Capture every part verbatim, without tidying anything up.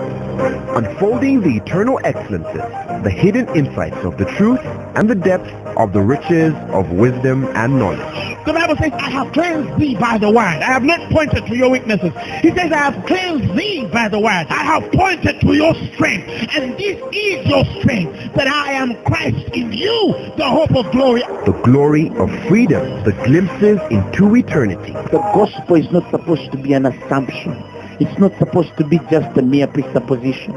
Unfolding the eternal excellences, the hidden insights of the truth, and the depths of the riches of wisdom and knowledge. The Bible says, I have cleansed thee by the word. I have not pointed to your weaknesses. He says, I have cleansed thee by the word. I have pointed to your strength. And this is your strength, that I am Christ in you, the hope of glory. The glory of freedom, the glimpses into eternity. The gospel is not supposed to be an assumption. It's not supposed to be just a mere presupposition.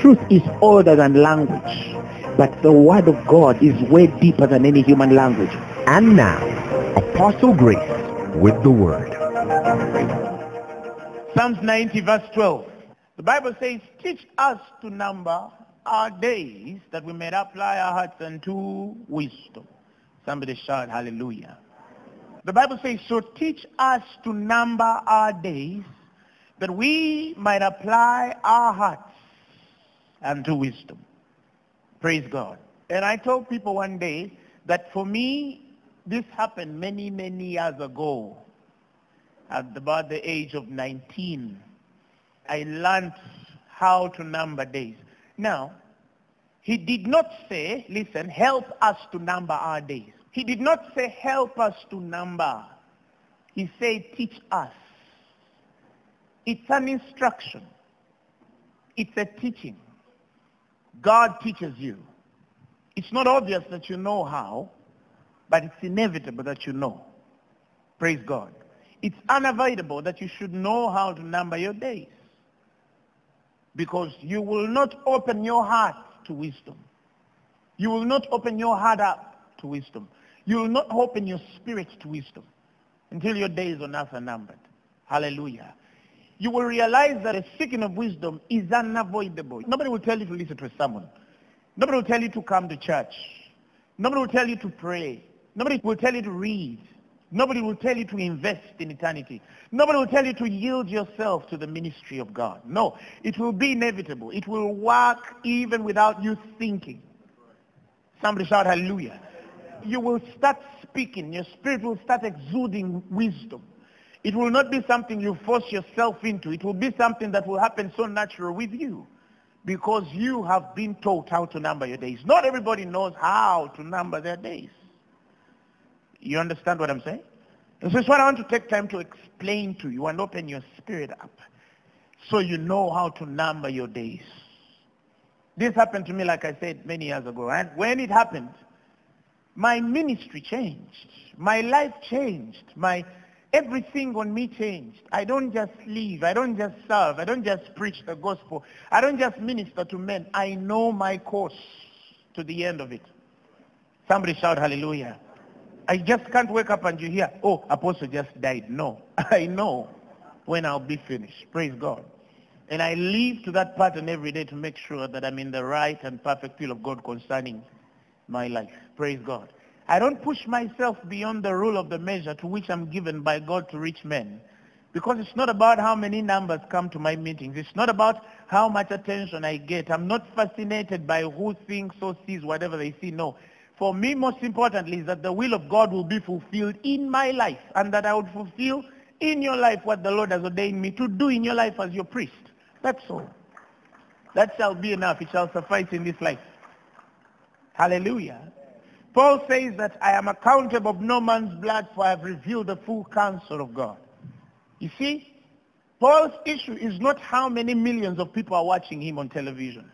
Truth is older than language, but the Word of God is way deeper than any human language. And now, Apostle Grace with the Word. Psalms ninety verse twelve. The Bible says, teach us to number our days, that we may apply our hearts unto wisdom. Somebody shout hallelujah. The Bible says, so teach us to number our days, that we might apply our hearts unto wisdom. Praise God. And I told people one day that for me, this happened many, many years ago. At about the age of nineteen, I learned how to number days. Now, he did not say, listen, help us to number our days. He did not say, help us to number. He said, teach us. It's an instruction. It's a teaching. God teaches you. It's not obvious that you know how, but it's inevitable that you know. Praise God. It's unavoidable that you should know how to number your days, because you will not open your heart to wisdom. You will not open your heart up to wisdom. You will not open your spirit to wisdom until your days on earth are numbered. Hallelujah. You will realize that a seeking of wisdom is unavoidable. Nobody will tell you to listen to a sermon. Nobody will tell you to come to church. Nobody will tell you to pray. Nobody will tell you to read. Nobody will tell you to invest in eternity. Nobody will tell you to yield yourself to the ministry of God. No, it will be inevitable. It will work even without you thinking. Somebody shout hallelujah. You will start speaking. Your spirit will start exuding wisdom. It will not be something you force yourself into. It will be something that will happen so natural with you, because you have been taught how to number your days. Not everybody knows how to number their days. You understand what I'm saying? This is what I want to take time to explain to you and open your spirit up so you know how to number your days. This happened to me, like I said, many years ago. And when it happened, my ministry changed. My life changed. My Everything on me changed. I don't just live. I don't just serve. I don't just preach the gospel. I don't just minister to men. I know my course to the end of it. Somebody shout hallelujah. I just can't wake up and you hear, oh, Apostle just died. No. I know when I'll be finished. Praise God. And I live to that pattern every day to make sure that I'm in the right and perfect will of God concerning my life. Praise God. I don't push myself beyond the rule of the measure to which I'm given by God to reach men. Because it's not about how many numbers come to my meetings. It's not about how much attention I get. I'm not fascinated by who thinks or sees whatever they see. No. For me, most importantly, is that the will of God will be fulfilled in my life, and that I would fulfill in your life what the Lord has ordained me to do in your life as your priest. That's all. That shall be enough. It shall suffice in this life. Hallelujah. Paul says that I am accountable of no man's blood, for I have revealed the full counsel of God. You see, Paul's issue is not how many millions of people are watching him on television.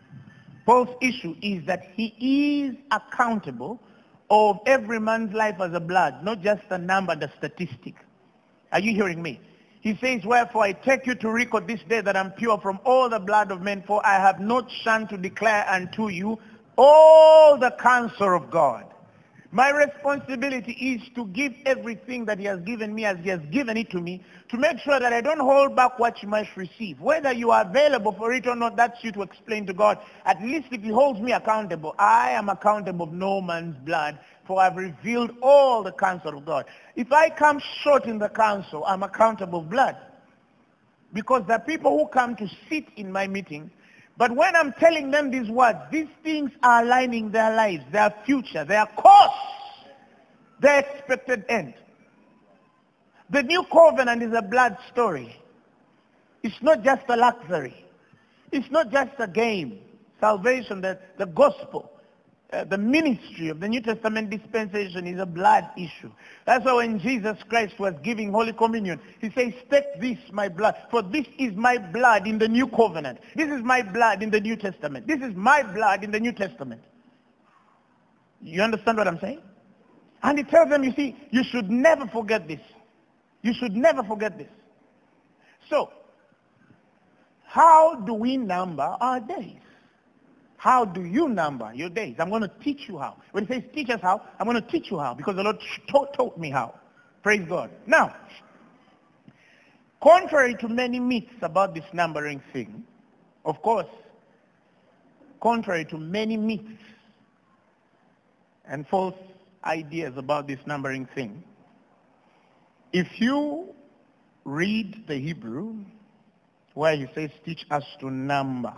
Paul's issue is that he is accountable of every man's life as a blood, not just a number, the statistic. Are you hearing me? He says, wherefore I take you to record this day that I'm pure from all the blood of men, for I have not shunned to declare unto you all the counsel of God. My responsibility is to give everything that he has given me as he has given it to me, to make sure that I don't hold back what you might receive. Whether you are available for it or not, that's you to explain to God. At least if he holds me accountable, I am accountable of no man's blood, for I've revealed all the counsel of God. If I come short in the counsel, I'm accountable of blood. Because the people who come to sit in my meeting, but when I'm telling them these words, these things are aligning their lives, their future, their course, their expected end. The new covenant is a blood story. It's not just a luxury. It's not just a game. Salvation, the, the gospel, uh, the ministry of the New Testament dispensation is a blood issue. That's why when Jesus Christ was giving Holy Communion, he says, take this, my blood, for this is my blood in the new covenant. This is my blood in the New Testament. This is my blood in the New Testament. You understand what I'm saying? And he tells them, you see, you should never forget this. You should never forget this. So, how do we number our days? How do you number your days? I'm going to teach you how. When he says teach us how, I'm going to teach you how, because the Lord taught, taught me how. Praise God. Now, contrary to many myths about this numbering thing, of course, contrary to many myths and false ideas about this numbering thing, if you read the Hebrew, where he says, teach us to number,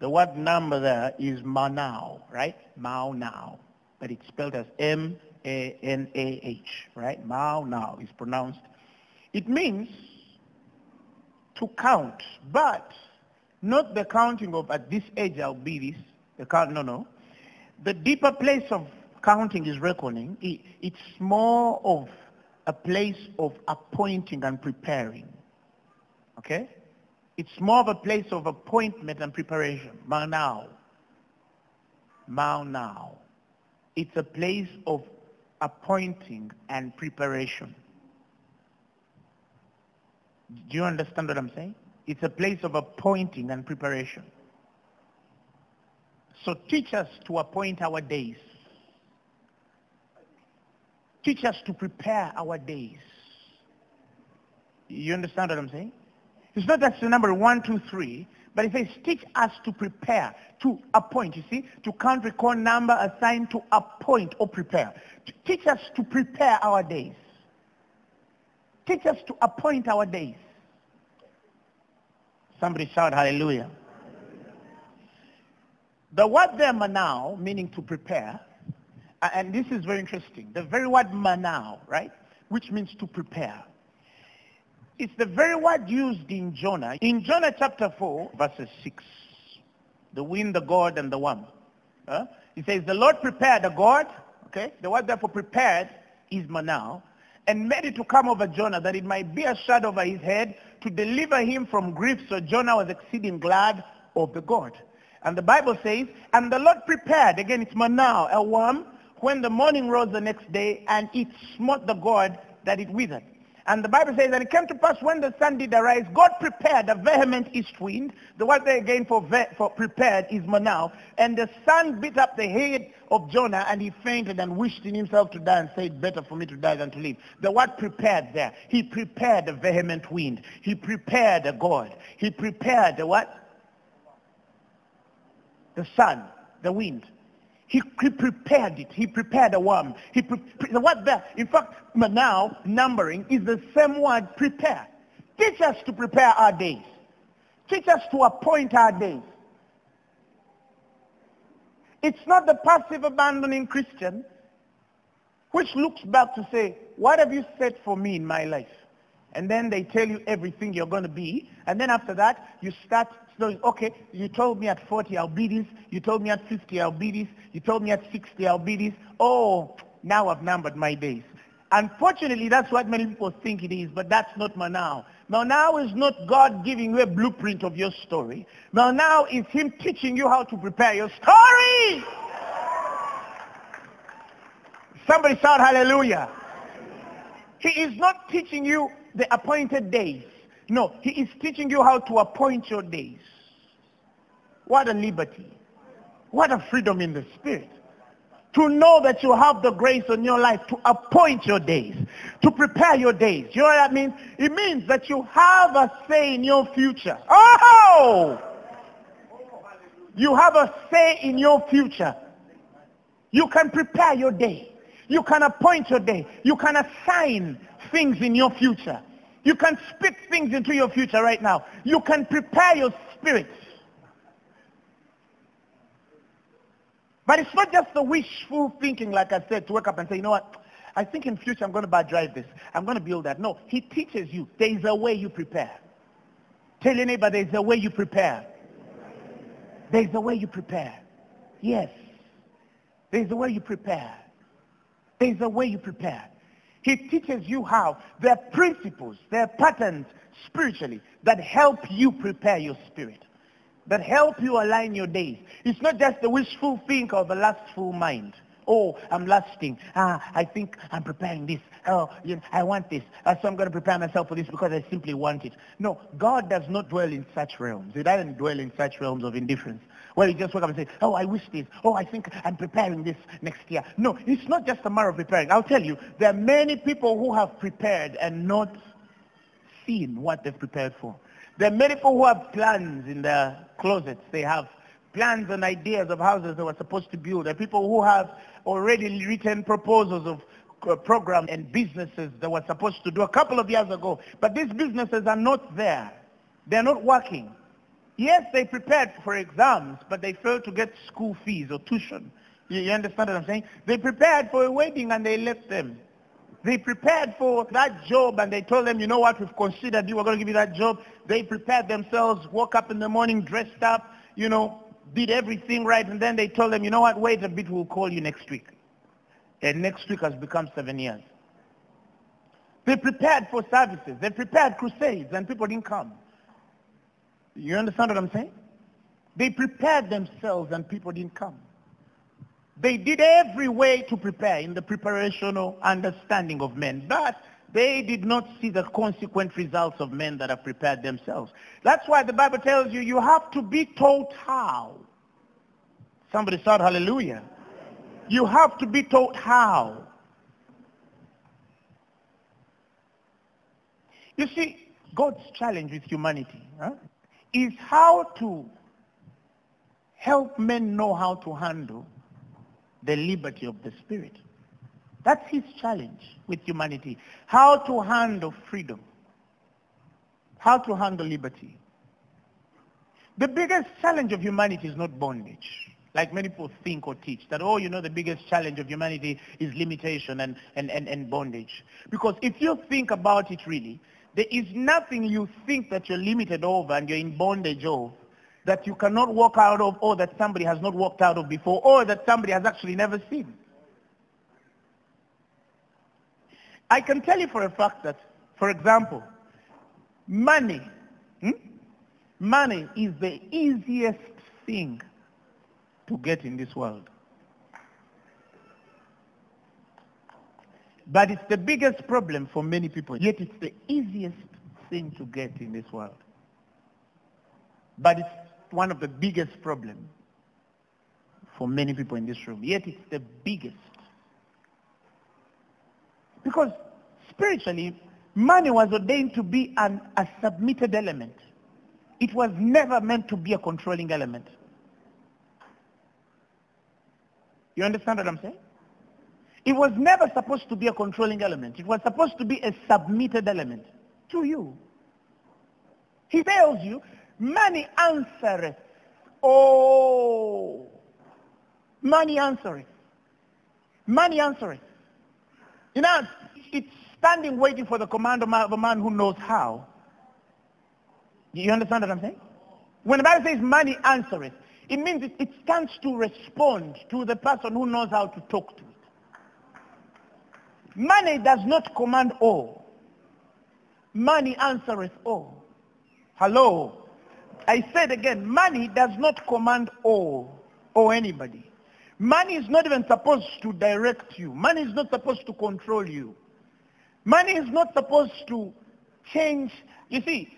the word number there is manao, right? Manao. But it's spelled as M A N A H, right? Manao is pronounced. It means to count, but not the counting of at this age I'll be this. The count, no, no. The deeper place of counting is reckoning. It, it's more of a place of appointing and preparing. Okay? It's more of a place of appointment and preparation. Manao. Manao. It's a place of appointing and preparation. Do you understand what I'm saying? It's a place of appointing and preparation. So teach us to appoint our days. Teach us to prepare our days. You understand what I'm saying? It's not just the number one, two, three, but it says teach us to prepare, to appoint. You see, to count, recall, number, assign, to appoint or prepare. Teach us to prepare our days. Teach us to appoint our days. Somebody shout hallelujah. The word there, manao, meaning to prepare, and this is very interesting, the very word manao, right, which means to prepare. It's the very word used in Jonah. In Jonah chapter four, verses six, the wind, the God, and the worm. Huh? It says, the Lord prepared a God, okay? The word therefore prepared is manao, and made it to come over Jonah, that it might be a shadow over his head, to deliver him from grief. So Jonah was exceeding glad of the God. And the Bible says, and the Lord prepared, again it's manao, a worm, when the morning rose the next day, and it smote the God that it withered. And the Bible says, and it came to pass when the sun did arise, God prepared a vehement east wind. The word there again for, ve for prepared is manao. And the sun beat up the head of Jonah, and he fainted and wished in himself to die, and said, better for me to die than to live. The word prepared there, he prepared a vehement wind. He prepared a God. He prepared a what? The sun, the wind. He, he prepared it. He prepared a worm. He pre pre the word there, in fact, now numbering is the same word, prepare. Teach us to prepare our days. Teach us to appoint our days. It's not the passive abandoning Christian which looks back to say, what have you set for me in my life? And then they tell you everything you're going to be. And then after that, you start knowing, okay, you told me at forty I'll be this. You told me at fifty I'll be this. You told me at sixty I'll be this. Oh, now I've numbered my days. Unfortunately, that's what many people think it is, but that's not manao. Manao is not God giving you a blueprint of your story. Manao is him teaching you how to prepare your story. Somebody shout hallelujah. He is not teaching you the appointed days. No, he is teaching you how to appoint your days. What a liberty. What a freedom in the spirit. To know that you have the grace on your life to appoint your days, to prepare your days. You know what that means? It means that you have a say in your future. Oh! You have a say in your future. You can prepare your day. You can appoint your day. You can assign things in your future. You can speak things into your future right now. You can prepare your spirit. But it's not just the wishful thinking, like I said, to wake up and say, you know what, I think in future I'm going to drive this. I'm going to build that. No, he teaches you. There is a way you prepare. Tell anybody, there's a way you prepare. There's a way you prepare. Yes. There's a way you prepare. There's a way you prepare. He teaches you how. There are principles, there are patterns spiritually that help you prepare your spirit, that help you align your days. It's not just the wishful think or the lustful mind. Oh, I'm lusting. Ah, I think I'm preparing this. Oh, you know, I want this. Uh, so I'm going to prepare myself for this because I simply want it. No, God does not dwell in such realms. He doesn't dwell in such realms of indifference, where you just wake up and say, oh, I wish this. Oh, I think I'm preparing this next year. No, it's not just a matter of preparing. I'll tell you, there are many people who have prepared and not seen what they've prepared for. There are many people who have plans in their closets. They have plans and ideas of houses they were supposed to build. There are people who have already written proposals of programs and businesses they were supposed to do a couple of years ago. But these businesses are not there. They're not working. Yes, they prepared for exams, but they failed to get school fees or tuition. You, you understand what I'm saying? They prepared for a wedding and they left them. They prepared for that job and they told them, you know what, we've considered you, we're going to give you that job. They prepared themselves, woke up in the morning, dressed up, you know, did everything right, and then they told them, you know what, wait a bit, we'll call you next week. And next week has become seven years. They prepared for services. They prepared crusades, and people didn't come. You understand what I'm saying? They prepared themselves, and people didn't come. They did every way to prepare in the preparational understanding of men, but they did not see the consequent results of men that have prepared themselves. That's why the Bible tells you, you have to be taught how. Somebody shout hallelujah. You have to be taught how. You see, God's challenge with humanity huh, is how to help men know how to handle the liberty of the Spirit. That's his challenge with humanity. How to handle freedom. How to handle liberty. The biggest challenge of humanity is not bondage, like many people think or teach. That, oh, you know, the biggest challenge of humanity is limitation and, and, and, and bondage. Because if you think about it really, there is nothing you think that you're limited over and you're in bondage of that you cannot walk out of, or that somebody has not walked out of before, or that somebody has actually never seen. I can tell you for a fact that, for example, money, hmm? money is the easiest thing to get in this world. But it's the biggest problem for many people, yet it's the easiest thing to get in this world. But it's one of the biggest problems for many people in this room, yet it's the biggest. Because spiritually, money was ordained to be an, a submitted element. It was never meant to be a controlling element. You understand what I'm saying? It was never supposed to be a controlling element. It was supposed to be a submitted element to you. He tells you, money answereth. Oh, money answereth. Money answereth. You know, it's standing waiting for the command of a man who knows how. You understand what I'm saying? When the Bible says money answereth, it means it, it stands to respond to the person who knows how to talk to it. Money does not command all. Money answereth all. Hello? I said again, money does not command all or anybody. Money is not even supposed to direct you. Money is not supposed to control you. Money is not supposed to change. You see,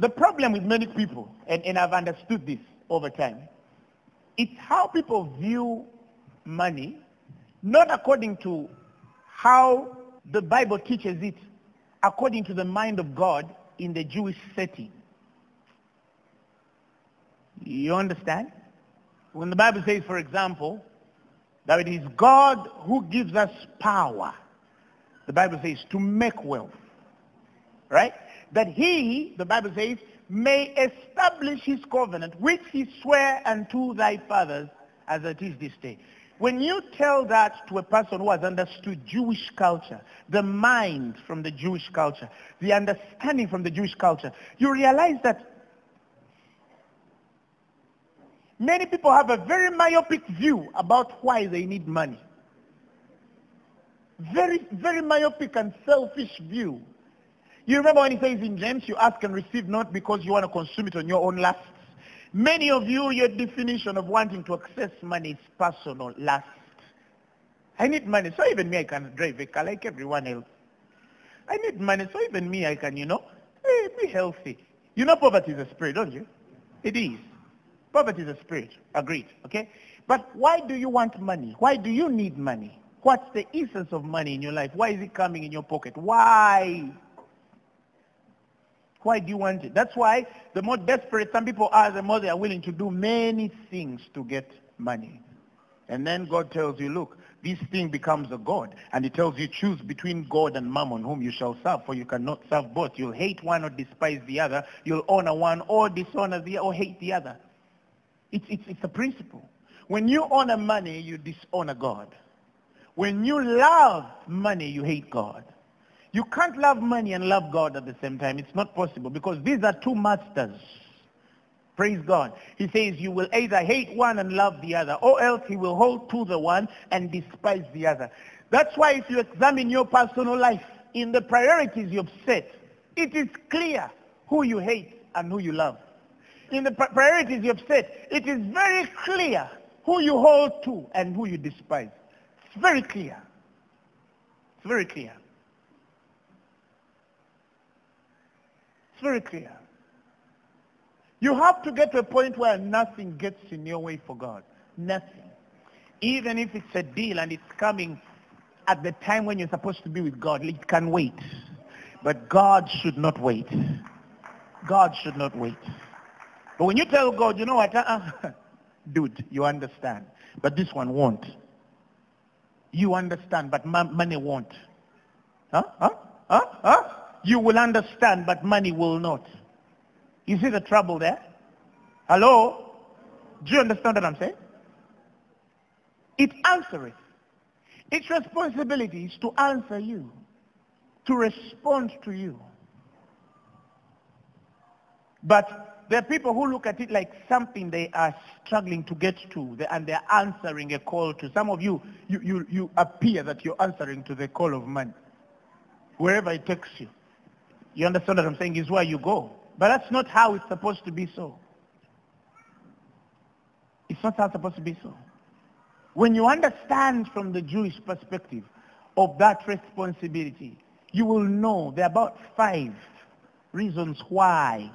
the problem with many people, and, and I've understood this over time, it's how people view money, not according to how the Bible teaches it, according to the mind of God in the Jewish setting. You understand? When the Bible says, for example, that it is God who gives us power, the Bible says, to make wealth, right? That he, the Bible says, may establish his covenant, which he sware unto thy fathers as it is this day. When you tell that to a person who has understood Jewish culture, the mind from the Jewish culture, the understanding from the Jewish culture, you realize that many people have a very myopic view about why they need money. Very, very myopic and selfish view. You remember when he says in James, you ask and receive not because you want to consume it on your own lusts. Many of you, your definition of wanting to access money is personal lust. I need money, so even me I can drive a car like everyone else. I need money, so even me I can, you know, be healthy. You know poverty is a spirit, don't you? It is. Poverty is a spirit. Agreed. Okay? But why do you want money? Why do you need money? What's the essence of money in your life? Why is it coming in your pocket? Why? Why do you want it? That's why the more desperate some people are, the more they are willing to do many things to get money. And then God tells you, look, this thing becomes a god. And he tells you, choose between God and mammon, whom you shall serve, for you cannot serve both. You'll hate one or despise the other. You'll honor one or dishonor the other or hate the other. It's, it's, it's a principle. When you honor money, you dishonor God. When you love money, you hate God. You can't love money and love God at the same time. It's not possible because these are two masters. Praise God. He says you will either hate one and love the other, or else he will hold to the one and despise the other. That's why if you examine your personal life in the priorities you've set, it is clear who you hate and who you love. In the priorities you've set, it is very clear who you hold to and who you despise. It's very clear. It's very clear. Very clear. You have to get to a point where nothing gets in your way for God. Nothing. Even if it's a deal and it's coming at the time when you're supposed to be with God, it can wait. But God should not wait. God should not wait. But when you tell God, you know what, uh-uh, dude, you understand. But this one won't. You understand, but money won't. Huh? Huh? Huh? Huh? You will understand, but money will not. You see the trouble there? Hello? Do you understand what I'm saying? It answereth. Its responsibility is to answer you, to respond to you. But there are people who look at it like something they are struggling to get to, and they're answering a call to. Some of you, you, you, you appear that you're answering to the call of money, wherever it takes you. You understand what I'm saying? Is where you go. But that's not how it's supposed to be so. It's not how it's supposed to be so. When you understand from the Jewish perspective of that responsibility, you will know there are about five reasons why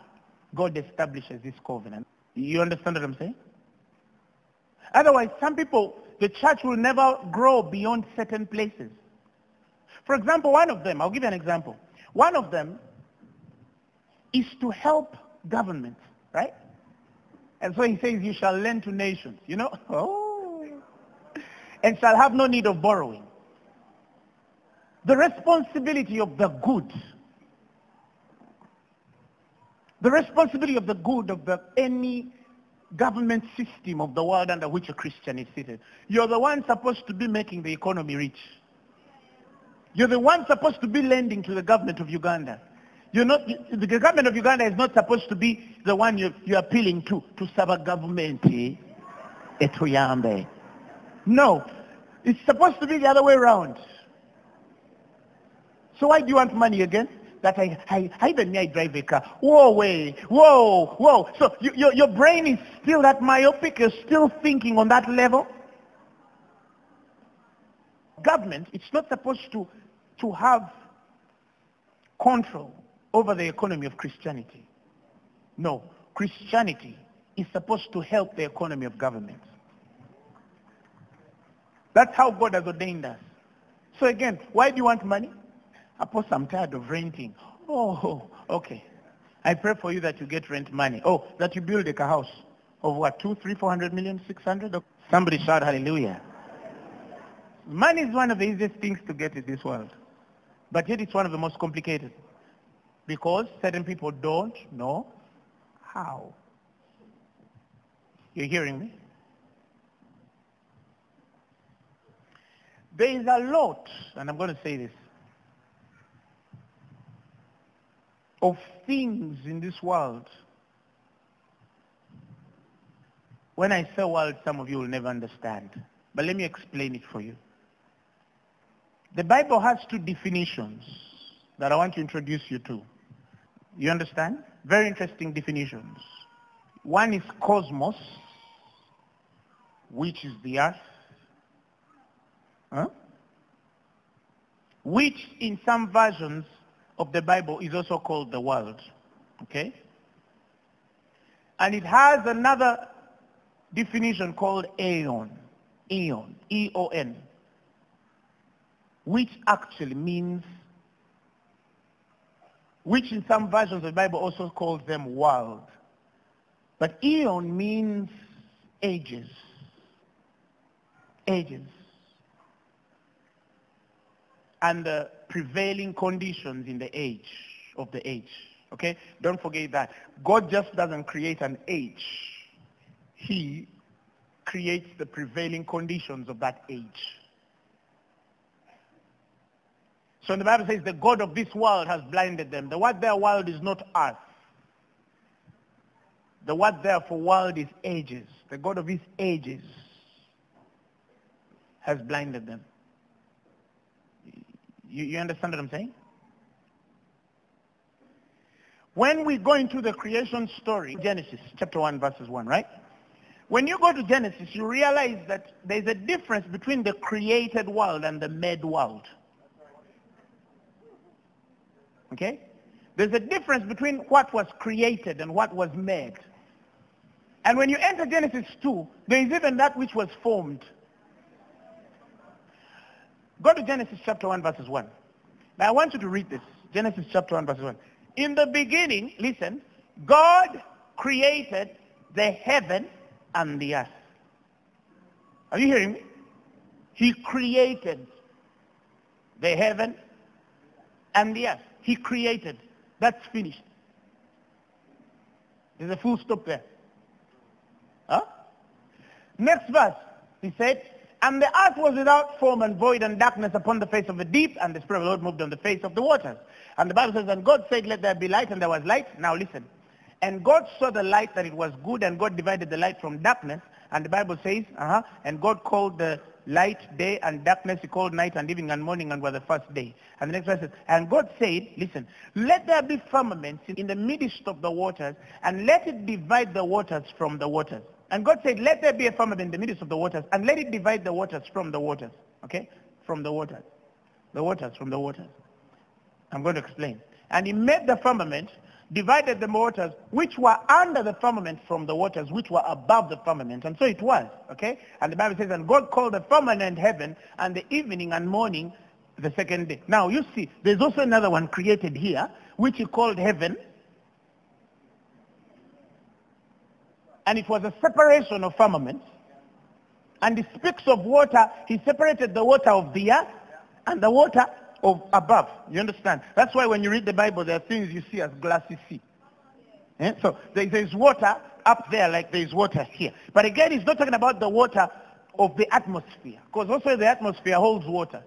God establishes this covenant. You understand what I'm saying? Otherwise, some people, the church will never grow beyond certain places. For example, one of them, I'll give you an example. One of them is to help government, right? And so he says, you shall lend to nations, you know? Oh. And shall have no need of borrowing. The responsibility of the good, the responsibility of the good of the, any government system of the world under which a Christian is seated. You're the one supposed to be making the economy rich. You're the one supposed to be lending to the government of Uganda. You're not, the government of Uganda is not supposed to be the one you're, you're appealing to, to saba governmenti etuyambe. No, it's supposed to be the other way around. So why do you want money again? That I, I, I even me, I drive a car. Whoa, way, whoa, whoa. So you, your, your brain is still that myopic, you're still thinking on that level. Government, it's not supposed to to have control over the economy of Christianity. No, Christianity is supposed to help the economy of government. That's how God has ordained us. So again, why do you want money? Apostle, I'm tired of renting. Oh, okay. I pray for you that you get rent money. Oh, that you build a house of what, two, three, four hundred million, six hundred? Somebody shout hallelujah. Money is one of the easiest things to get in this world. But yet it's one of the most complicated. Because certain people don't know how. You're hearing me? There is a lot, and I'm going to say this, of things in this world. When I say world, some of you will never understand. But let me explain it for you. The Bible has two definitions that I want to introduce you to. You understand? Very interesting definitions. One is cosmos, which is the earth, huh? which in some versions of the Bible is also called the world. Okay? And it has another definition called aeon, aeon, E O N, which actually means, which in some versions of the Bible also calls them world. But aeon means ages, ages, and the prevailing conditions in the age, of the age. Okay? Don't forget that. God just doesn't create an age. He creates the prevailing conditions of that age. So the Bible says the God of this world has blinded them. The word there world is not earth. The word there for world is ages. The God of his ages has blinded them. You, you understand what I'm saying? When we go into the creation story, Genesis chapter one verses one, right? When you go to Genesis, you realize that there's a difference between the created world and the made world. Okay? There's a difference between what was created and what was made. And when you enter Genesis two, there is even that which was formed. Go to Genesis chapter one verses one. Now I want you to read this. Genesis chapter one verses one. In the beginning, listen, God created the heaven and the earth. Are you hearing me? He created the heaven and the earth. He created. That's finished. There's a full stop there. Huh? Next verse, he said, and the earth was without form and void, and darkness upon the face of the deep, and the Spirit of the Lord moved on the face of the waters. And the Bible says, and God said, let there be light, and there was light. Now listen. And God saw the light that it was good, and God divided the light from darkness. And the Bible says, uh-huh, and God called the light day, and darkness he called night, and evening and morning, and were the first day. And the next verse says, and God said, listen, let there be firmaments in the midst of the waters, and let it divide the waters from the waters. And God said, let there be a firmament in the midst of the waters, and let it divide the waters from the waters. Okay? From the waters. The waters from the waters. I'm going to explain. And he made the firmament, divided the waters which were under the firmament from the waters which were above the firmament. And so it was. Okay? And the Bible says, and God called the firmament heaven, and the evening and morning the second day. Now you see, there's also another one created here, which he called heaven. And it was a separation of firmaments. And he speaks of water. He separated the water of the earth and the water of above. You understand? That's why when you read the Bible, there are things you see as glassy sea. Yeah? So there is water up there like there is water here. But again, it's not talking about the water of the atmosphere. Because also the atmosphere holds water.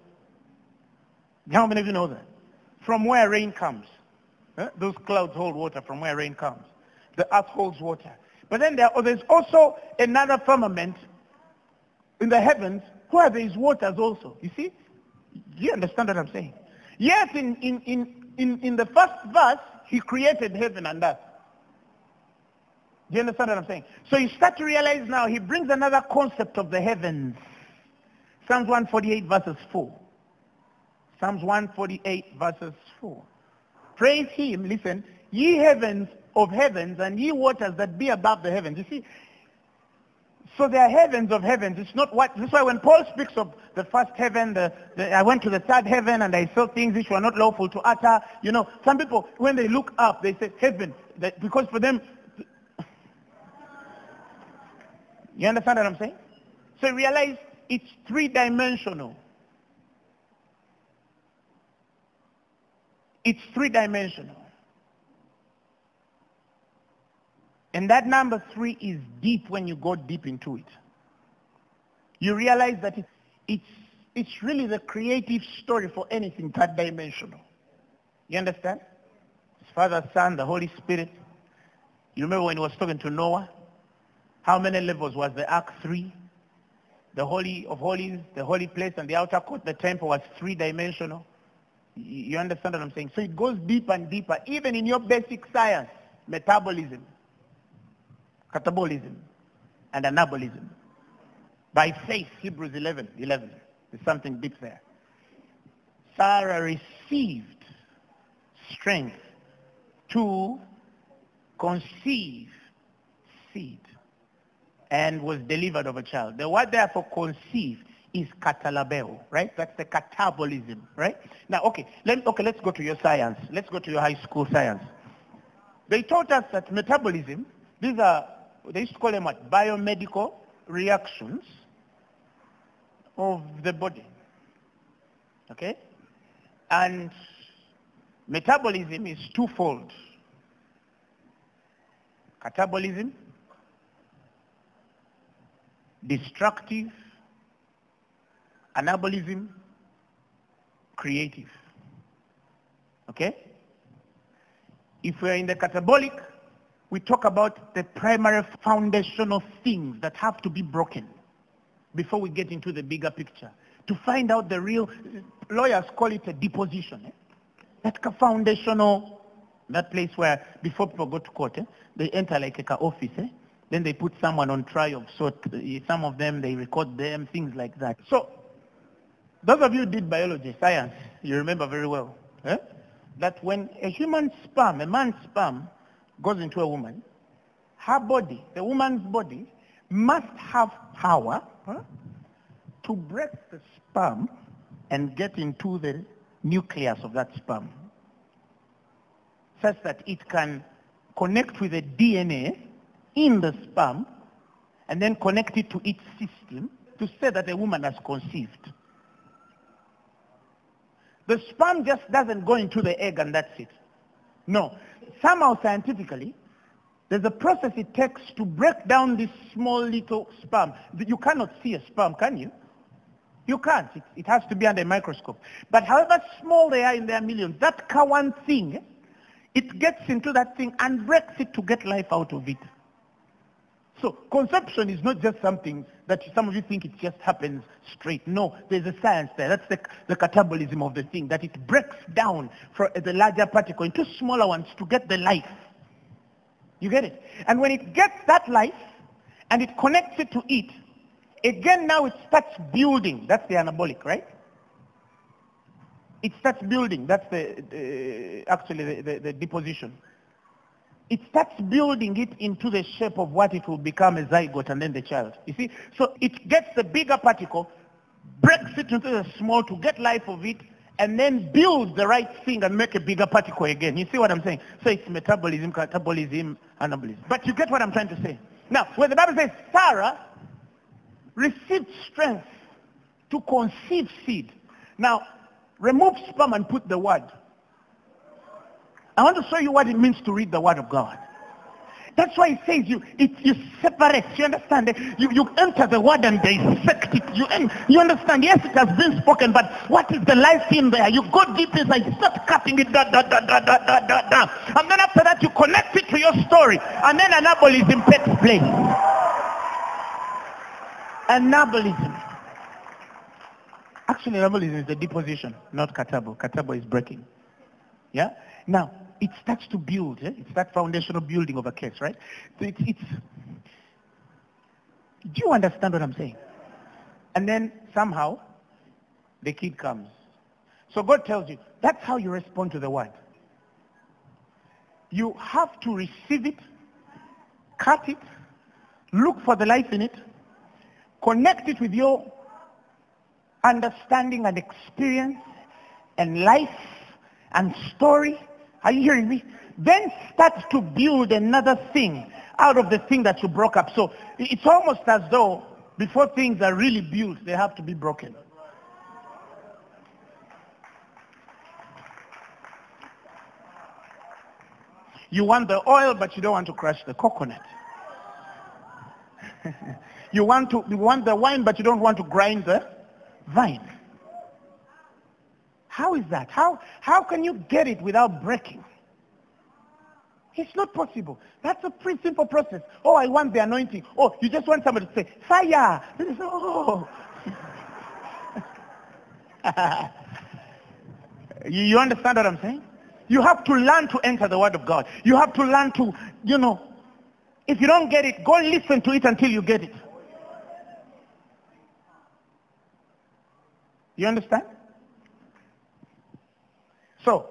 How many of you know that? From where rain comes. Huh? Those clouds hold water from where rain comes. The earth holds water. But then there, oh, there's also another firmament in the heavens where there is waters also. You see? You understand what I'm saying? Yes, in, in, in, in, in the first verse, he created heaven and earth. Do you understand what I'm saying? So you start to realize now, he brings another concept of the heavens. Psalms one forty-eight verses four. Psalms one forty-eight verses four. Praise him, listen, ye heavens of heavens, and ye waters that be above the heavens. You see, so they are heavens of heavens. It's not what, that's why when Paul speaks of the first heaven, the, the, I went to the third heaven and I saw things which were not lawful to utter. You know, some people, when they look up, they say heaven, that, because for them, you understand what I'm saying? So realize it's three-dimensional. It's three-dimensional. And that number three is deep when you go deep into it. You realize that it's It's really the creative story for anything third dimensional. You understand? It's Father, Son, the Holy Spirit. You remember when he was talking to Noah? How many levels was the ark? Three. The Holy of Holies, the holy place, and the outer court, the temple, was three-dimensional. You understand what I'm saying? So it goes deeper and deeper, even in your basic science, metabolism, catabolism, and anabolism. By faith, Hebrews eleven, eleven. There's something deep there. Sarah received strength to conceive seed and was delivered of a child. The word therefore conceived is katalabeo, right? That's the catabolism, right? Now, okay, let, okay, let's go to your science. Let's go to your high school science. They taught us that metabolism, these are, they used to call them what? Biomedical reactions of the body, okay? And metabolism is twofold. Catabolism, destructive, anabolism, creative. Okay? If we are in the catabolic, we talk about the primary foundational things that have to be broken before we get into the bigger picture. To find out the real, lawyers call it a deposition. Eh? That's a foundational, that place where before people go to court, eh, they enter like a office. Eh? Then they put someone on trial of sort. Some of them, they record them, things like that. So, those of you who did biology, science, you remember very well, eh? That when a human sperm, a man's sperm, goes into a woman, her body, the woman's body, must have power huh, to break the sperm and get into the nucleus of that sperm, such that it can connect with the D N A in the sperm and then connect it to its system to say that a woman has conceived. The sperm just doesn't go into the egg and that's it. No. Somehow scientifically, there's a process it takes to break down this small little sperm. You cannot see a sperm, can you? You can't. It, it has to be under a microscope. But however small they are in their millions, that Kawan thing, it gets into that thing and breaks it to get life out of it. So conception is not just something that some of you think it just happens straight. No, there's a science there. That's the, the catabolism of the thing, that it breaks down for the larger particle into smaller ones to get the life. You get it? And when it gets that life and it connects it to it, again now it starts building. That's the anabolic, right? It starts building. That's the uh, actually the, the, the deposition. It starts building it into the shape of what it will become, a zygote and then the child. You see? So it gets the bigger particle, breaks it into the small to get life of it, and then builds the right thing and make a bigger particle again. You see what I'm saying? So it's metabolism, catabolism, anabolism. But you get what I'm trying to say. Now, when the Bible says Sarah received strength to conceive seed. Now, remove sperm and put the word. I want to show you what it means to read the Word of God. That's why it says you, it, you separate, you understand? You, you enter the Word and dissect it. You, you understand? Yes, it has been spoken, but what is the life in there? You go deep inside, you start cutting it down, down, down, down, down, down, down. And then after that, you connect it to your story. And then anabolism takes place. Anabolism. Actually, anabolism is the deposition, not catabo. Catabo is breaking. Yeah? Now, it starts to build. Eh? It's that foundational building of a case, right? So it's, it's... Do you understand what I'm saying? And then somehow, the kid comes. So God tells you, that's how you respond to the word. You have to receive it, cut it, look for the life in it, connect it with your understanding and experience and life and story. Are you hearing me? Then start to build another thing out of the thing that you broke up. So it's almost as though before things are really built, they have to be broken. You want the oil, but you don't want to crush the coconut. you want to you want the wine, but you don't want to grind the vine. How is that? How, how can you get it without breaking? It's not possible. That's a pretty simple process. Oh, I want the anointing. Oh, you just want somebody to say, fire. Oh. you, you understand what I'm saying? You have to learn to enter the Word of God. You have to learn to, you know, if you don't get it, go listen to it until you get it. You understand? So,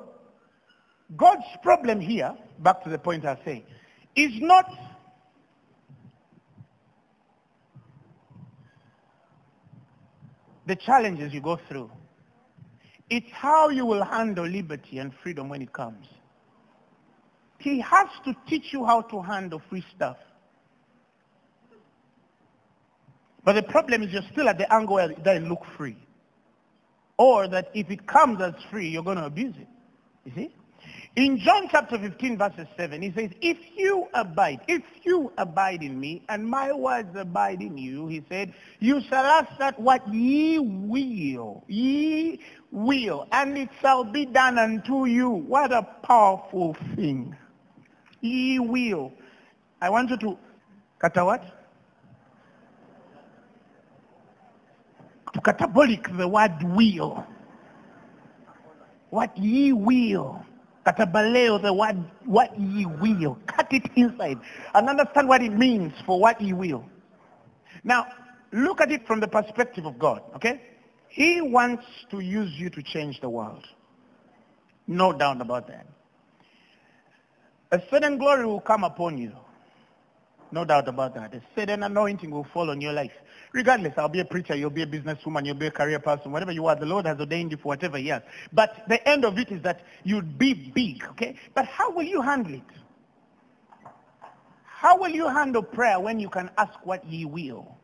God's problem here, back to the point I was saying, is not the challenges you go through. It's how you will handle liberty and freedom when it comes. He has to teach you how to handle free stuff. But the problem is you're still at the angle where they look free. Or that if it comes as free, you're going to abuse it. You see? In John chapter fifteen, verses seven, he says, if you abide, if you abide in me, and my words abide in you, he said, you shall ask that what ye will, ye will, and it shall be done unto you. What a powerful thing. Ye will. I want you to, katawat? To catabolic the word will. What ye will. Katabaleo, the word, what ye will. Cut it inside and understand what it means for what ye will. Now, look at it from the perspective of God, okay? He wants to use you to change the world. No doubt about that. A certain glory will come upon you. No doubt about that. A certain anointing will fall on your life. Regardless, I'll be a preacher, you'll be a businesswoman, you'll be a career person, whatever you are, the Lord has ordained you for whatever he has. But the end of it is that you'd be big, okay? But how will you handle it? How will you handle prayer when you can ask what ye will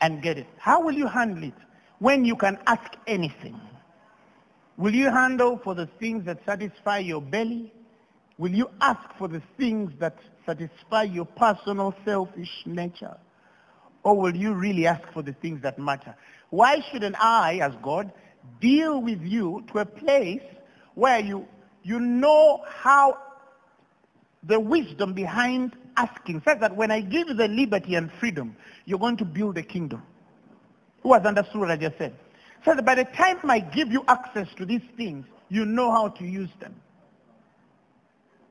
and get it? How will you handle it when you can ask anything? Will you handle for the things that satisfy your belly? Will you ask for the things that satisfy your personal selfish nature? Or will you really ask for the things that matter? Why shouldn't I, as God, deal with you to a place where you, you know how the wisdom behind asking, such that when I give you the liberty and freedom, you're going to build a kingdom. Who has understood what I just said? So that by the time I give you access to these things, you know how to use them.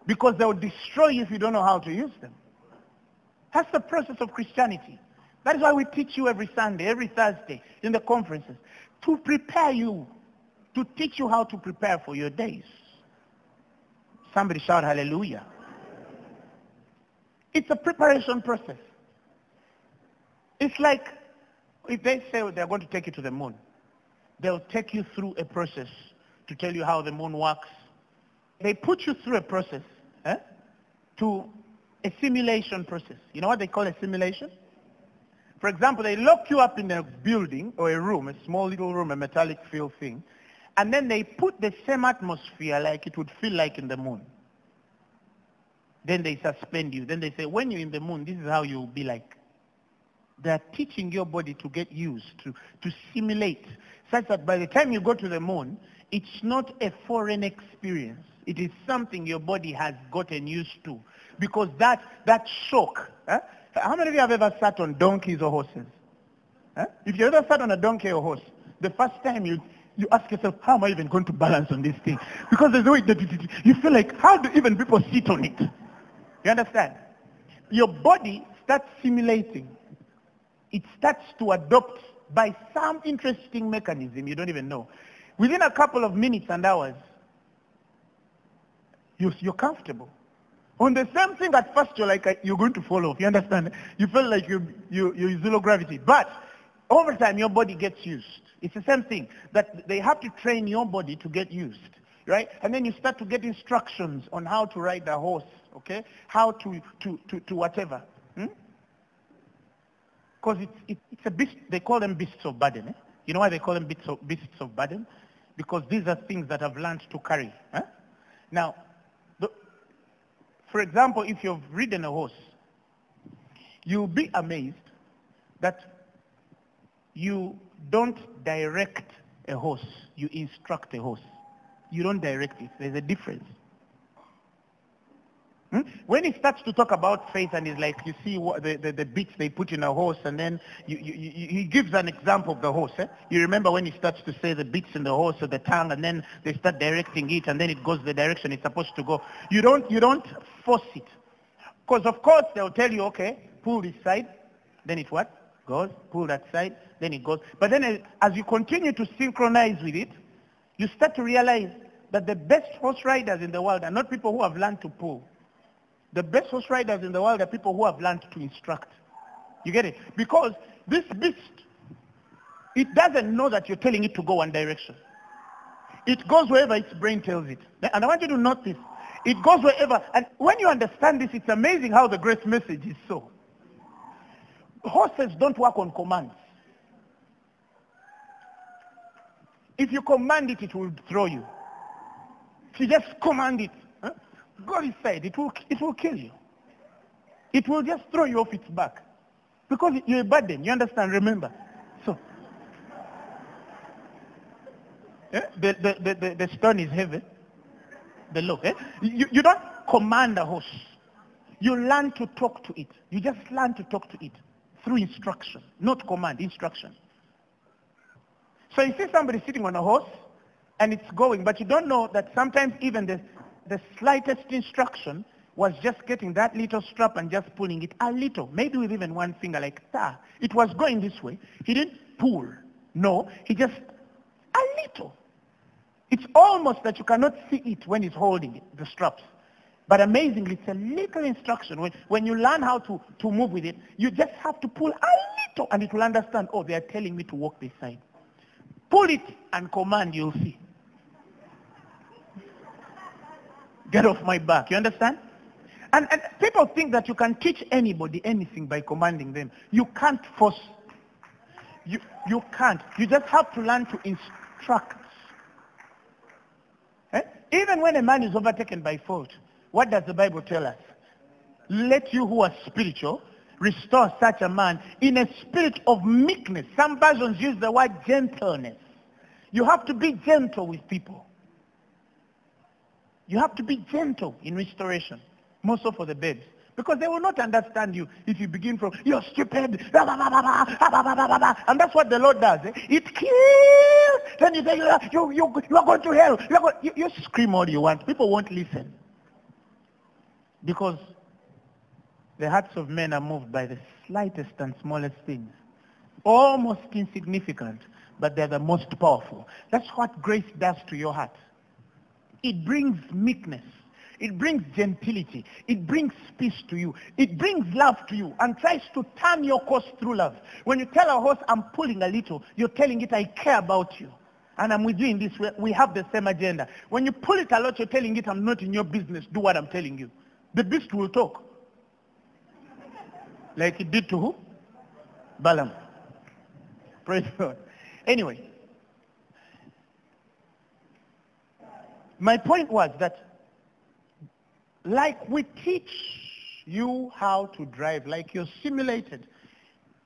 Because they will destroy you if you don't know how to use them. That's the process of Christianity. That is why we teach you every Sunday, every Thursday in the conferences, to prepare you, to teach you how to prepare for your days. Somebody shout hallelujah. It's a preparation process. It's like if they say they're going to take you to the moon, they'll take you through a process to tell you how the moon works. They put you through a process, eh, to a simulation process. You know what they call a simulation? For example, they lock you up in a building or a room, a small little room, a metallic field thing, and then they put the same atmosphere like it would feel like in the moon. Then they suspend you. Then they say, when you're in the moon, this is how you'll be like. They're teaching your body to get used, to, to simulate, such that by the time you go to the moon, it's not a foreign experience. It is something your body has gotten used to. Because that, that shock, eh? How many of you have ever sat on donkeys or horses? Huh? If you ever sat on a donkey or horse, the first time you, you ask yourself, how am I even going to balance on this thing? Because there's a way that you feel like, how do even people sit on it? You understand? Your body starts simulating. It starts to adopt by some interesting mechanism you don't even know. Within a couple of minutes and hours, you, you're comfortable. On the same thing, at first you're like, you're going to fall off. You understand? You feel like you, you, you're zero gravity. But over time, your body gets used. It's the same thing, that they have to train your body to get used, right? And then you start to get instructions on how to ride a horse, okay? How to, to, to, to whatever. Because hmm? it's, it, it's a beast. They call them beasts of burden. Eh? You know why they call them beasts of, beasts of burden? Because these are things that I've learned to carry. Eh? Now, for example, if you've ridden a horse, you'll be amazed that you don't direct a horse. You instruct a horse. You don't direct it. There's a difference. Hmm? When he starts to talk about faith and he's like, you see what the, the, the bits they put in a horse, and then you, you, you, he gives an example of the horse. Eh? You remember when he starts to say the bits in the horse or the tongue, and then they start directing it, and then it goes the direction it's supposed to go. You don't, you don't force it. Because of course they'll tell you, okay, pull this side, then it what? Goes, pull that side, then it goes. But then as you continue to synchronize with it, you start to realize that the best horse riders in the world are not people who have learned to pull. The best horse riders in the world are people who have learned to instruct. You get it? Because this beast, it doesn't know that you're telling it to go one direction. It goes wherever its brain tells it. And I want you to notice, it goes wherever. And when you understand this, it's amazing how the grace message is so. Horses don't work on commands. If you command it, it will throw you. If you just command it, huh? Go inside, it will, it will kill you. It will just throw you off its back. Because you're a burden, you understand, remember. So, eh? the, the, the, the, the stone is heavy. The look, eh? you, you don't command a horse. You learn to talk to it. You just learn to talk to it through instruction, not command, instruction. So you see somebody sitting on a horse and it's going, but you don't know that sometimes even the, the slightest instruction was just getting that little strap and just pulling it a little, maybe with even one finger like that. It was going this way. He didn't pull. No, he just a little. It's almost that you cannot see it when he's holding it, the straps. But amazingly, it's a little instruction. When, when you learn how to, to move with it, you just have to pull a little and it will understand, oh, they are telling me to walk this side. Pull it and command, you'll see. Get off my back, you understand? And, and people think that you can teach anybody anything by commanding them. You can't force. You, you can't. You just have to learn to instruct. Eh? Even when a man is overtaken by fault, what does the Bible tell us? Let you who are spiritual restore such a man in a spirit of meekness. Some versions use the word gentleness. You have to be gentle with people. You have to be gentle in restoration, more so for the babes, because they will not understand you if you begin from, you're stupid, and that's what the Lord does. Eh? It kills. Then you say, you, you, you are going to hell. You, going, you, you scream all you want. People won't listen. Because the hearts of men are moved by the slightest and smallest things. Almost insignificant, but they're the most powerful. That's what grace does to your heart. It brings meekness. It brings gentility. It brings peace to you. It brings love to you and tries to turn your course through love. When you tell a horse, I'm pulling a little, you're telling it, I care about you. And I'm with you in this way. We have the same agenda. When you pull it a lot, you're telling it, I'm not in your business. Do what I'm telling you. The beast will talk, like it did to who? Balaam. Praise God. Anyway, my point was that, like we teach you how to drive, like you're simulated,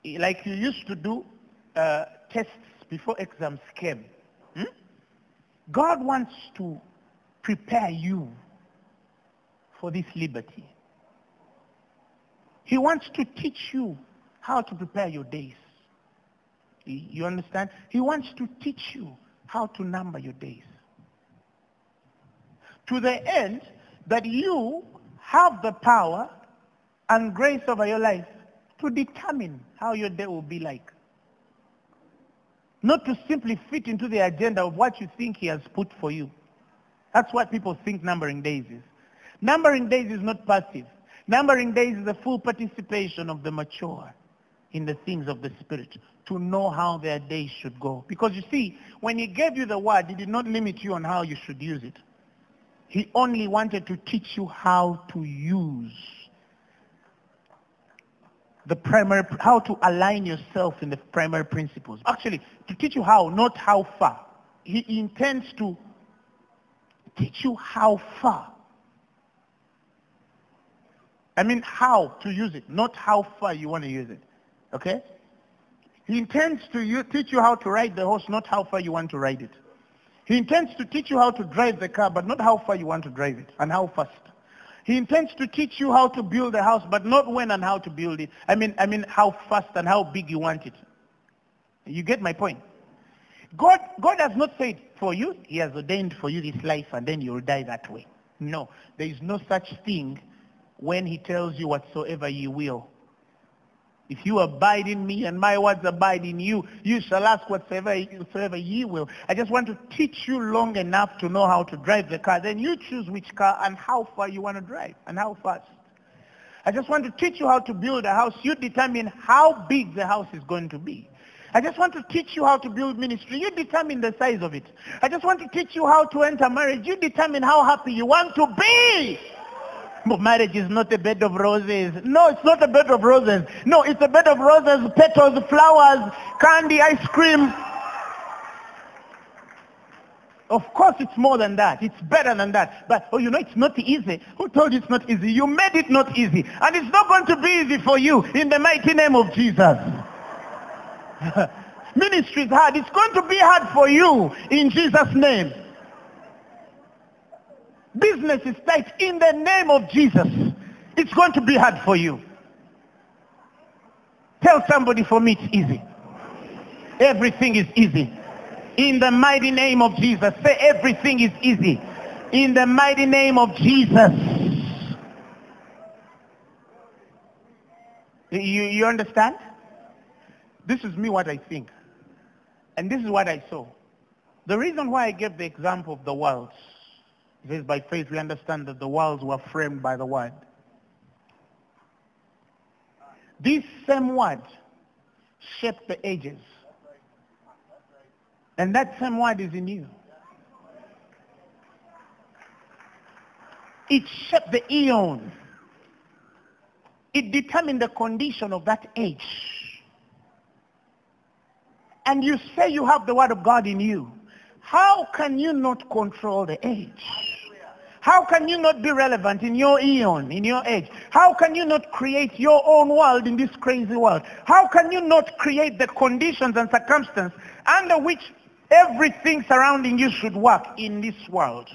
like you used to do uh, tests before exams came, hmm? God wants to prepare you for this liberty. He wants to teach you how to prepare your days. You understand? He wants to teach you how to number your days. To the end that you have the power and grace over your life to determine how your day will be like. Not to simply fit into the agenda of what you think he has put for you. That's what people think numbering days is. Numbering days is not passive. Numbering days is the full participation of the mature in the things of the Spirit to know how their days should go. Because you see, when he gave you the word, he did not limit you on how you should use it. He only wanted to teach you how to use the primary, how to align yourself in the primary principles. Actually, to teach you how, not how far. He intends to teach you how far. I mean how to use it, not how far you want to use it, okay? He intends to you, teach you how to ride the horse, not how far you want to ride it. He intends to teach you how to drive the car, but not how far you want to drive it and how fast. He intends to teach you how to build a house, but not when and how to build it. I mean, I mean how fast and how big you want it. You get my point? God, God has not said for you, he has ordained for you this life and then you'll die that way. No, there is no such thing when he tells you whatsoever ye will. If you abide in me and my words abide in you, you shall ask whatsoever, whatsoever ye will. I just want to teach you long enough to know how to drive the car. Then you choose which car and how far you want to drive and how fast. I just want to teach you how to build a house. You determine how big the house is going to be. I just want to teach you how to build ministry. You determine the size of it. I just want to teach you how to enter marriage. You determine how happy you want to be. But marriage is not a bed of roses. No, it's not a bed of roses. No, it's a bed of roses, petals, flowers, candy, ice cream. Of course, it's more than that. It's better than that. But, oh, you know, it's not easy. Who told you it's not easy? You made it not easy. And it's not going to be easy for you in the mighty name of Jesus. Ministry is hard. It's going to be hard for you in Jesus' name. Business is tight in the name of Jesus. It's going to be hard for you. Tell somebody, for me it's easy. Everything is easy. In the mighty name of Jesus. Say everything is easy. In the mighty name of Jesus. You, you understand? This is me what I think. And this is what I saw. The reason why I gave the example of the worlds. It says, by faith we understand that the worlds were framed by the word. This same word shaped the ages. And that same word is in you. It shaped the eon. It determined the condition of that age. And you say you have the word of God in you. How can you not control the age? How can you not be relevant in your eon, in your age? How can you not create your own world in this crazy world? How can you not create the conditions and circumstances under which everything surrounding you should work in this world?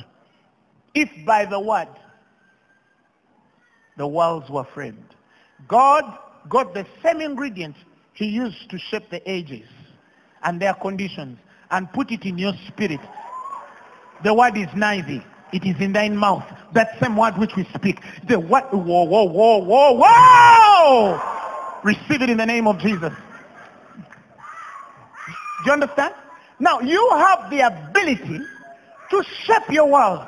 If by the word, the worlds were framed. God got the same ingredients he used to shape the ages and their conditions and put it in your spirit. The word is nigh thee. It is in thine mouth. That same word which we speak. The what? Whoa, whoa, whoa, whoa, whoa! Receive it in the name of Jesus. Do you understand? Now you have the ability to shape your world.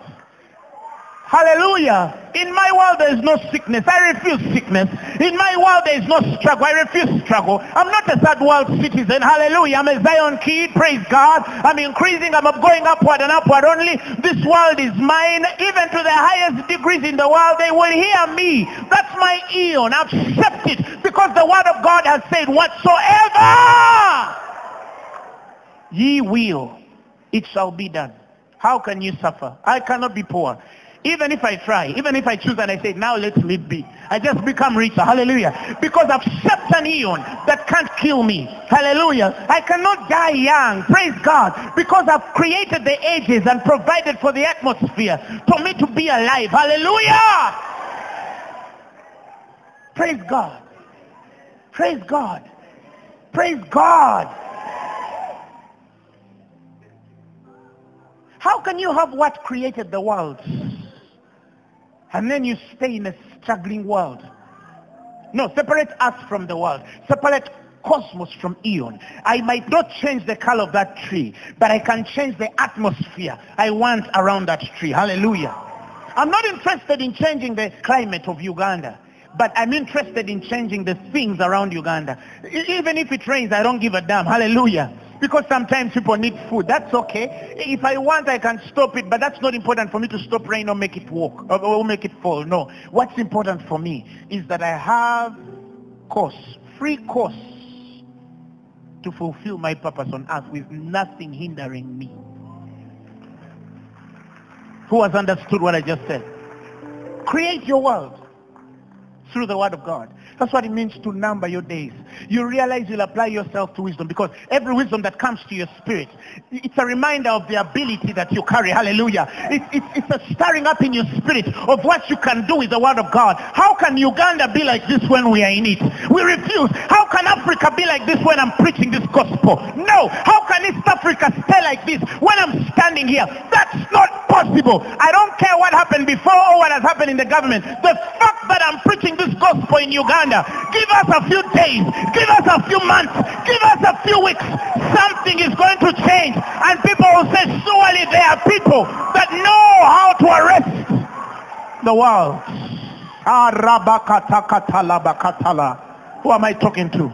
Hallelujah. In my world there is no sickness. I refuse sickness. In my world there is no struggle. I refuse struggle. I'm not a third world citizen. Hallelujah. I'm a Zion kid. Praise God. I'm increasing. I'm going upward and upward only. This world is mine. Even to the highest degrees in the world, they will hear me. That's my eon. I've shaped it because the word of God has said, whatsoever ye will, it shall be done. How can you suffer? I cannot be poor. Even if I try, even if I choose and I say, now let me be, I just become richer. Hallelujah. Because I've shaped an eon that can't kill me. Hallelujah. I cannot die young. Praise God. Because I've created the ages and provided for the atmosphere for me to be alive. Hallelujah. Praise God. Praise God. Praise God. How can you have what created the world? And then you stay in a struggling world. No, separate us from the world. Separate cosmos from eon. I might not change the color of that tree, but I can change the atmosphere I want around that tree. Hallelujah. I'm not interested in changing the climate of Uganda, but I'm interested in changing the things around Uganda. Even if it rains, I don't give a damn. Hallelujah. Because sometimes people need food. That's okay. If I want, I can stop it. But that's not important for me to stop rain or make it walk or make it fall. No. What's important for me is that I have course, free course to fulfill my purpose on earth with nothing hindering me. Who has understood what I just said? Create your world through the word of God. That's what it means to number your days. You realize you'll apply yourself to wisdom, because every wisdom that comes to your spirit, it's a reminder of the ability that you carry. Hallelujah. It, it, it's a stirring up in your spirit of what you can do with the word of God. How can Uganda be like this when we are in it? We refuse. How can Africa be like this when I'm preaching this gospel? No. How can East Africa stay like this when I'm standing here? That's not possible. I don't care what happened before or what has happened in the government. The fact that I'm preaching this gospel in Uganda, give us a few days, give us a few months, give us a few weeks, something is going to change. And people will say, surely there are people that know how to arrest the world. Who am I talking to?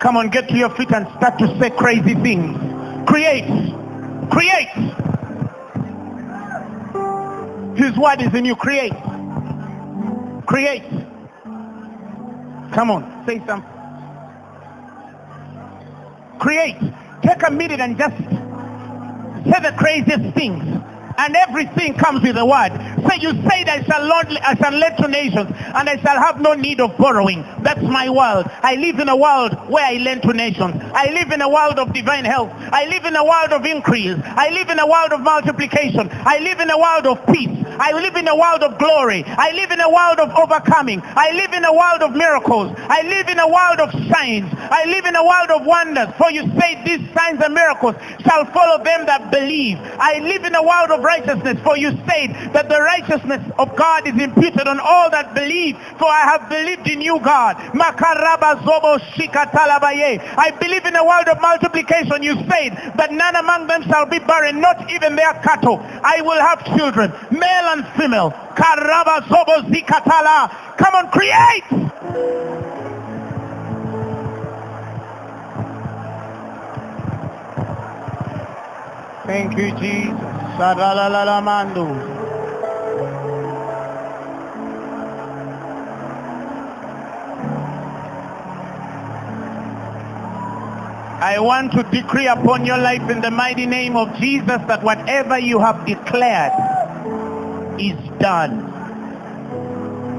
Come on, get to your feet and start to say crazy things. Create. Create. His word is in you. Create. Create. Come on, say something. Create. Take a minute and just say the craziest things. And everything comes with a word. Say, you said, I shall, lonely, I shall lead to nations, and I shall have no need of borrowing. That's my world. I live in a world where I lend to nations. I live in a world of divine health. I live in a world of increase. I live in a world of multiplication. I live in a world of peace. I live in a world of glory. I live in a world of overcoming. I live in a world of miracles. I live in a world of signs. I live in a world of wonders. For you say, these signs and miracles shall follow them that believe. I live in a world of righteousness. For you say that the righteousness of God is imputed on all that believe. For I have believed in you, God. I believe in a world of multiplication. You say that none among them shall be barren, not even their cattle. I will have children, male and female. Come on, create. Thank you, Jesus. I want to decree upon your life in the mighty name of Jesus that whatever you have declared is done.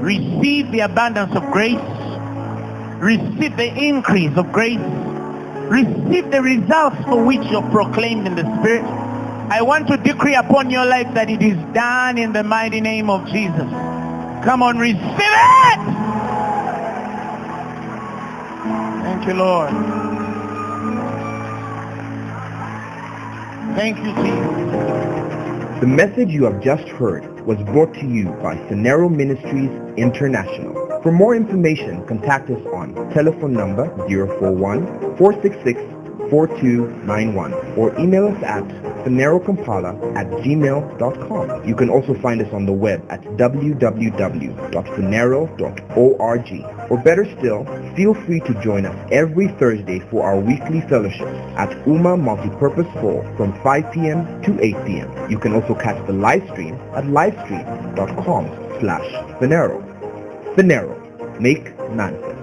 Receive the abundance of grace. Receive the increase of grace. Receive the results for which you're proclaimed in the Spirit. I want to decree upon your life that it is done in the mighty name of Jesus. Come on, receive it! Thank you, Lord. Thank you, Jesus. The message you have just heard was brought to you by Phaneroo Ministries International. For more information, contact us on telephone number zero four one, four six six, four two nine one or email us at phaneroo kampala at gmail dot com. You can also find us on the web at w w w dot phaneroo dot org, or better still, feel free to join us every Thursday for our weekly fellowship at Uma Multipurpose Hall from five p m to eight p m You can also catch the live stream at livestream dot com slash Phaneroo. Phaneroo, make manifest.